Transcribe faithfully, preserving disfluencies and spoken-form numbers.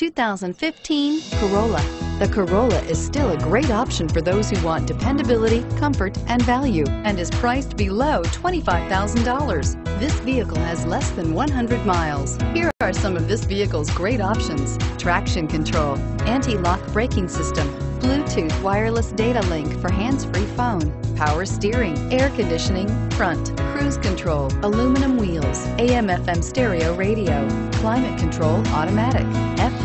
two thousand fifteen Corolla. The Corolla is still a great option for those who want dependability, comfort, and value, and is priced below twenty-five thousand dollars. This vehicle has less than one hundred miles. Here are some of this vehicle's great options: traction control, anti-lock braking system, Bluetooth wireless data link for hands-free phone, power steering, air conditioning, front, cruise control, aluminum wheels, A M F M stereo radio, climate control automatic, F